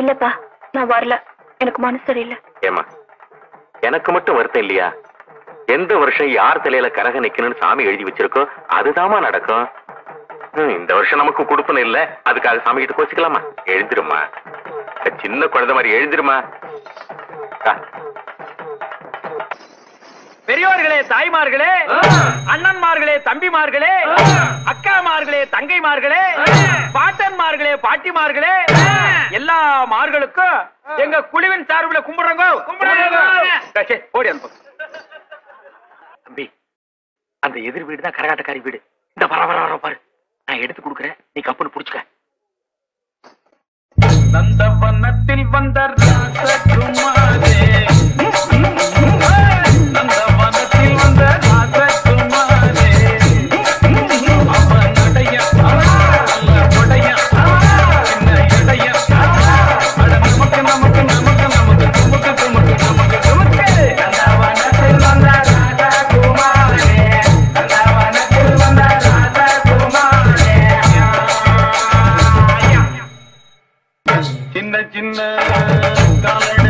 இல்லப்பா, நான் வரல. எனக்கு மனசு சரியில்லை. ஏமா எனக்கு மட்டும் வருத்தம் இல்லையா? எந்த வருஷம் யார் தலையில கரக நிக்கணும்னு சாமி எழுதி வச்சிருக்கோ அதுதாமா நடக்கும். இந்த வருஷம் நமக்கு கொடுப்பன இல்ல, அதுக்காக சாமி கிட்ட கோச்சிக்கலாமா? எழுந்திருமா சின்ன குழந்தை மாதிரி, எழுந்திருமா. பெரியோர்களே, தாய்மார்களே, அண்ணன்மார்களே, தம்பிமார்களே, அக்காமார்களே, தங்கைமார்களே, பாட்டன்மார்களே, பாட்டிமார்களே, எல்லா மார்களுக்கும் எங்க குழுவின் சார்பில் கும்பிடுறோங்க. ஓடி அனுப்பும் தம்பி, அந்த எதிர் வீடு தான் கரகாட்டக்காரி வீடு. இந்த வர வர வர பாரு, நான் எடுத்து கொடுக்குறேன், நீ கப்புன்னு புடிச்சுக்க. நந்தவனத்தில் வந்த சின்ன சின்ன